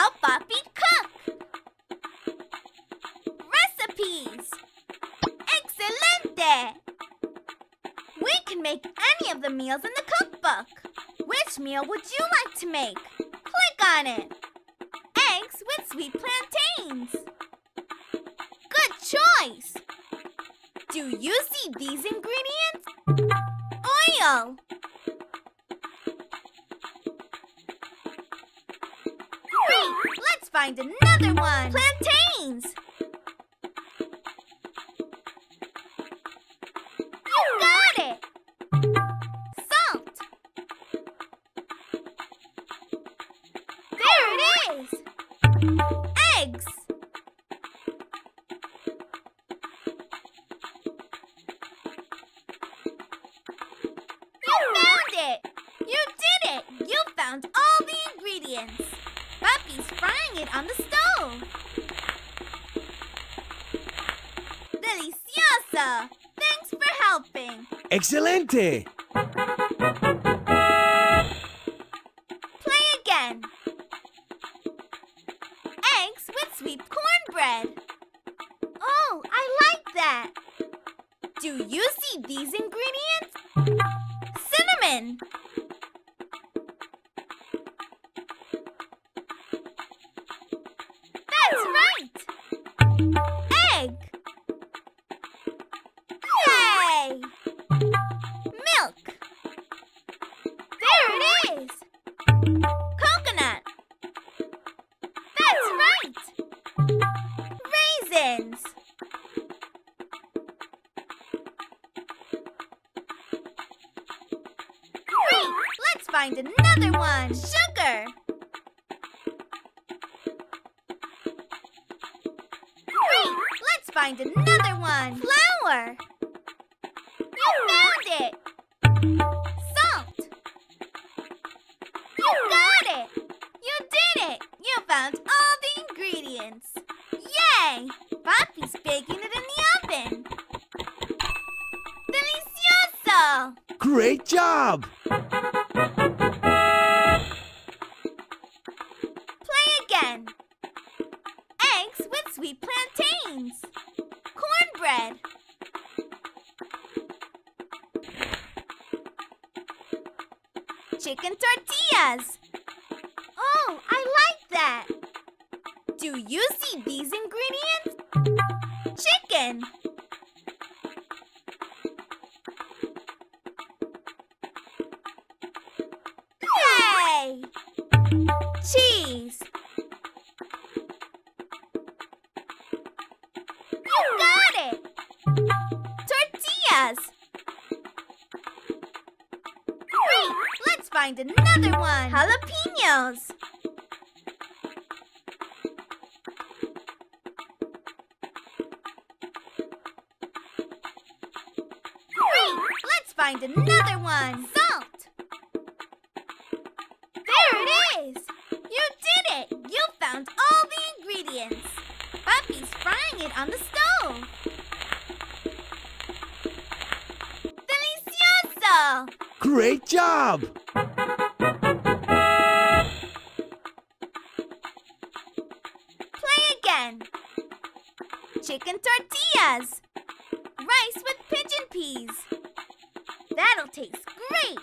how Papi cook. Recipes. Excelente. We can make any of the meals in the cookbook. Which meal would you like to make? Click on it. Eggs with sweet plantains. Good choice. Do you see these ingredients? Oil. Great, let's find another one. Plantains. You got it. Salt. There it is. Eggs. All the ingredients. Papi's frying it on the stove. Delicioso! Thanks for helping. Excelente! Play again. Eggs with sweet cornbread. Oh, I like that. Do you see these ingredients? Cinnamon. Egg. Yay! Milk. There it is. Coconut. That's right. Raisins. Great! Let's find another one. Sugar. Find another one. Flour. You found it. Salt. You got it. You did it. You found all the ingredients. Yay! Papi's baking it in the oven. Delicioso! Great job! Play again. Eggs with sweet plantains. Cornbread. Chicken tortillas. Oh, I like that. Do you see these ingredients? Chicken. Yay! Cheese. Great! Let's find another one. Jalapenos. Great! Let's find another one. Salt. There it is. You did it. You found all the ingredients. Papi's frying it on the stove. Great job! Play again. Chicken tortillas. Rice with pigeon peas. That'll taste great.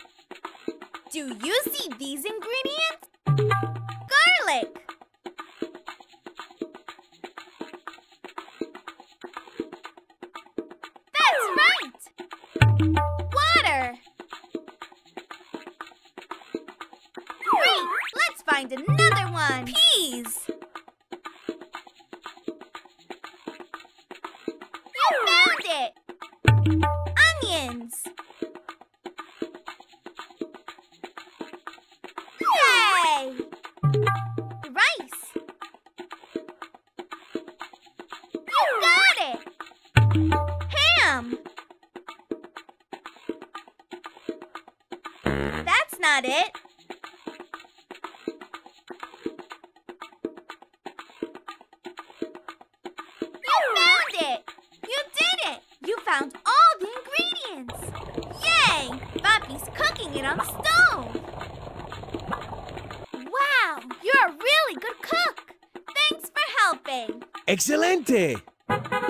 Do you see these ingredients? Garlic. That's right. Find another one. Peas. You found it. Onions. Yay! Rice. You got it. Ham. That's not it. Found all the ingredients. Yay! Papi's cooking it on the stove. Wow, you're a really good cook. ¡Excelente! Play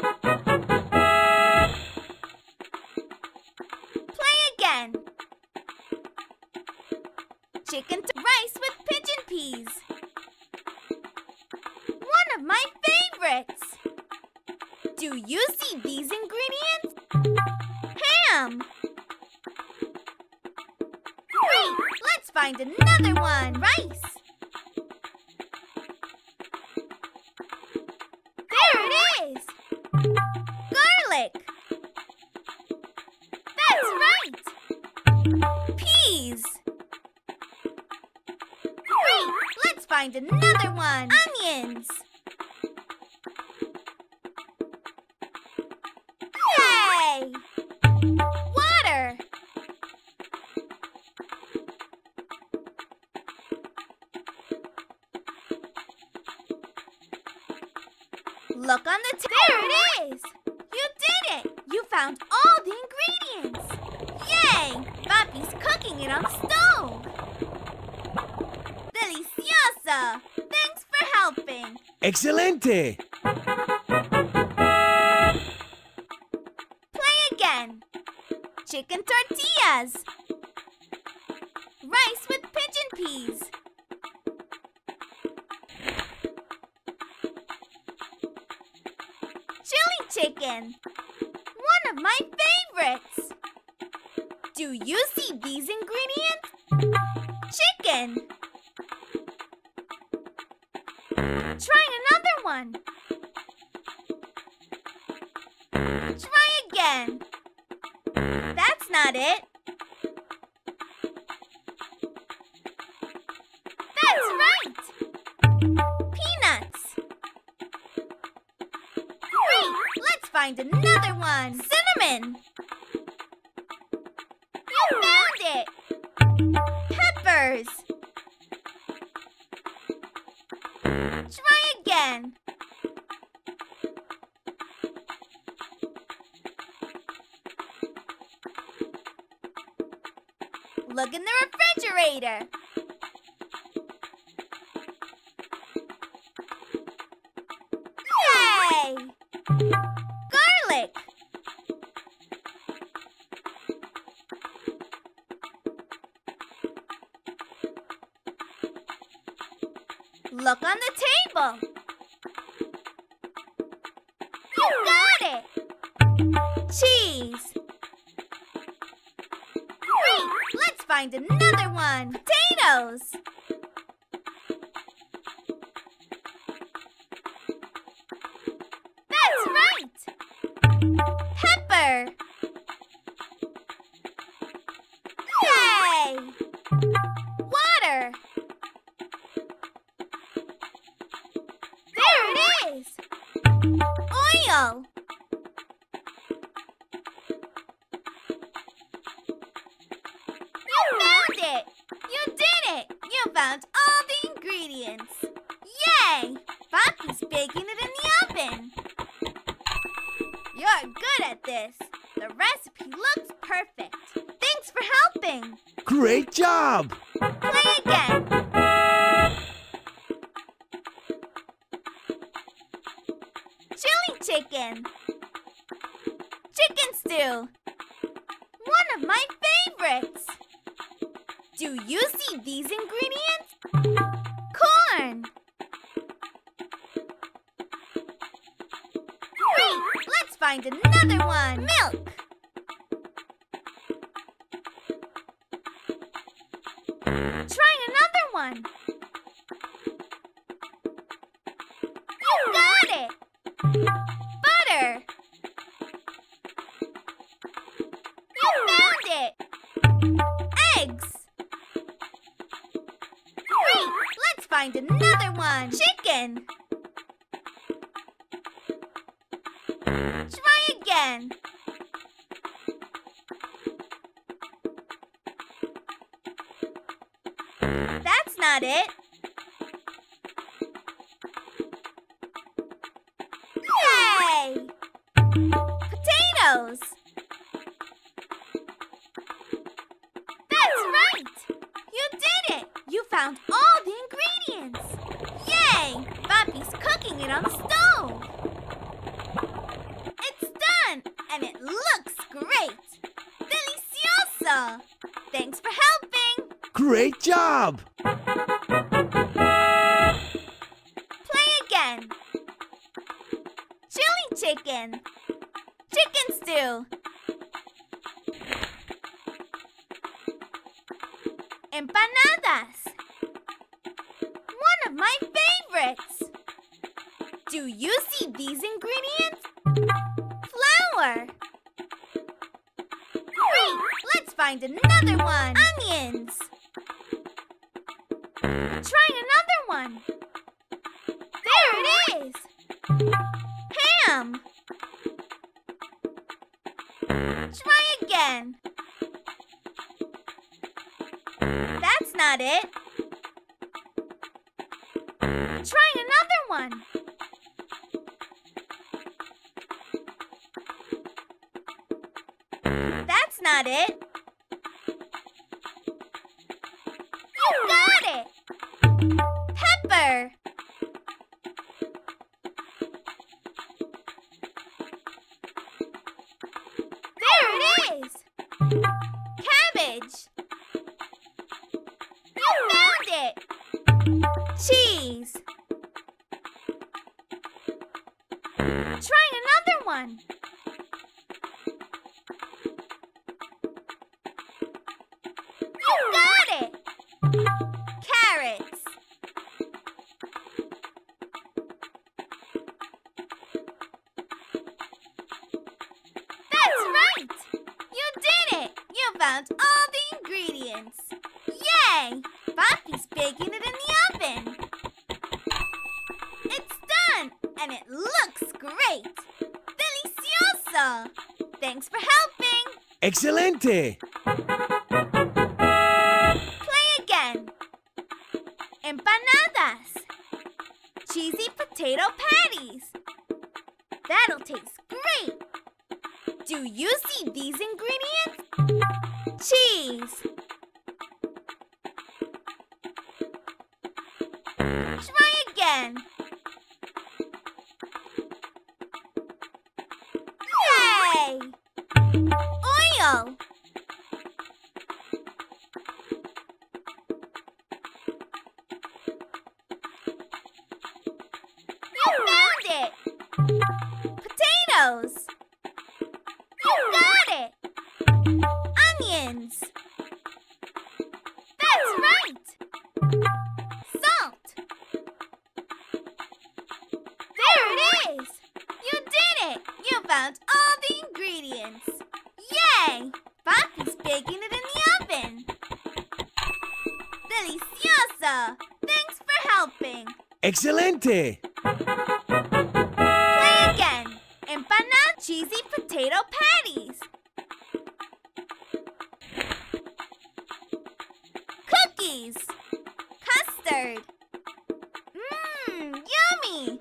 again. Chicken rice with pigeon peas. One of my favorites. Do you see these ingredients? Ham. Great, let's find another one. Rice. Find another one. Onions. Yay! Water. Look on the table. There it is. You did it. You found all the ingredients. Yay! Papi's cooking it on the stove. Delicioso! Thanks for helping! Excelente! Play again! Chicken tortillas! Rice with pigeon peas! Chili chicken! One of my favorites! Do you see these ingredients? Chicken! Try another one. Try again. That's not it. That's right. Peanuts. Great. Let's find another one. Cinnamon. You found it. Peppers. Look in the refrigerator. Yay! Garlic. Look on the table. You got it. Cheese. Find another one. Potatoes. That's right. Pepper. Yay! Water. There it is. Oil. Found all the ingredients. Yay! Papi's baking it in the oven. You're good at this. The recipe looks perfect. Thanks for helping. Great job! Play again. Chili chicken. Chicken stew. One of my favorites. Do you see these ingredients? Corn! Great! Let's find another one! Milk! Try another one! You got it! Butter! You found it! Eggs! Find another one. Chicken. Try again. That's not it. Yay! Potatoes. That's right. You did it. You found all the ingredients. Yay! Papi's cooking it on the stove. Oh! It's done! And it looks great! Delicioso! Thanks for helping! Great job! Play again! Chili chicken! Chicken stew! Empanadas! One of my favorites! Do you see these ingredients? Flour! Great! Let's find another one! Onions! Try another one! There it is! Ham! Try again! That's not it! Try another one! That's not it! You got it! Pepper! There it is! Cabbage! You found it! Cheese! Try another one! Found all the ingredients. Yay! Papi's baking it in the oven. It's done, and it looks great. Delicioso! Thanks for helping. Excelente! Play again. Empanadas. Cheesy potato patties. That'll taste great. Do you see these ingredients? Cheese! Try again! Yay! Oil! You found it! Potatoes! Onions. That's right. Salt. There it is. You did it. You found all the ingredients. Yay! Papi's baking it in the oven. Delicioso. Thanks for helping. Excelente. Play again. Empanada cheesy potato patties. Custard. Mmm, yummy!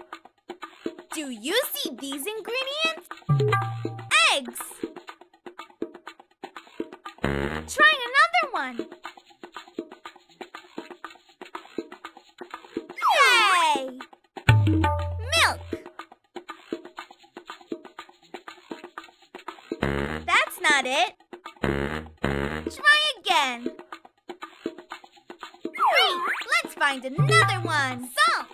Do you see these ingredients? Eggs! Try another one! Yay! Milk! That's not it! Try again! Let's find another one! Salt!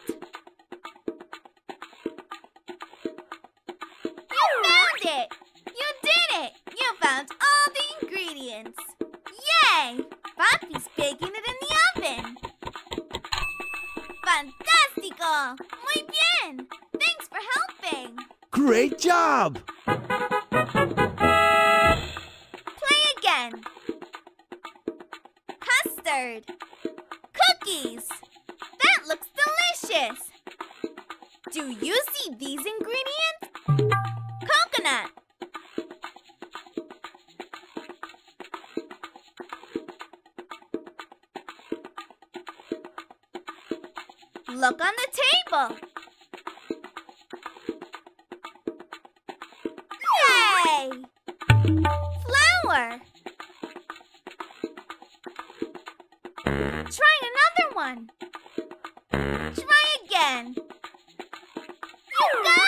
You found it! You did it! You found all the ingredients! Yay! Papi's baking it in the oven! Fantástico! Muy bien! Thanks for helping! Great job! Play again! Custard! Cookies! That looks delicious! Do you see these ingredients? Coconut! Look on the table! Yay! Flour! Try another one! Try again! You got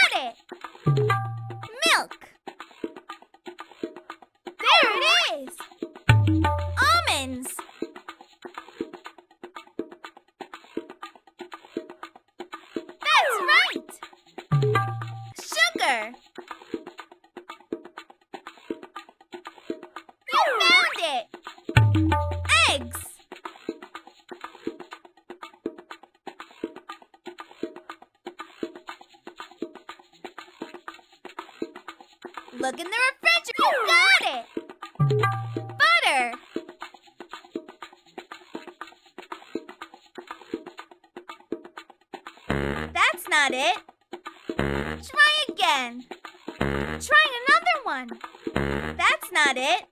Look in the refrigerator. You got it. Butter. That's not it. Try again. Try another one. That's not it.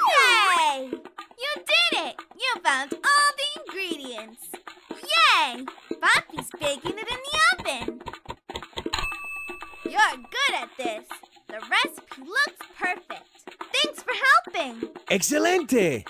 Yay! You did it! You found all the ingredients. Yay! Papi's baking it in the oven. You're good at this. The recipe looks perfect. Thanks for helping. Excelente!